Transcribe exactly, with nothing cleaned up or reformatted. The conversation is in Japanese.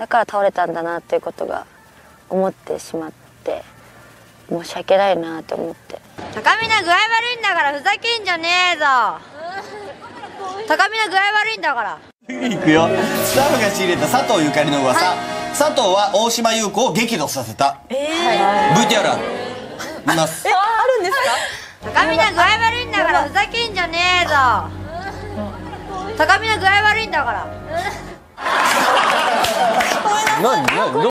だから倒れたんだなっていうことが思ってしまって申し訳ないなって思って。高見な具合悪いんだからふざけんじゃねえぞ。高見な具合悪いんだからいくよ。スタッフが仕入れた佐藤ゆかりの噂、はい、佐藤は大島優子を激怒させた、えー、ブイティーアール 見ます。え、あるんですか。高見な具合悪いんだからふざけんじゃねえぞ。高見な具合悪いんだから何何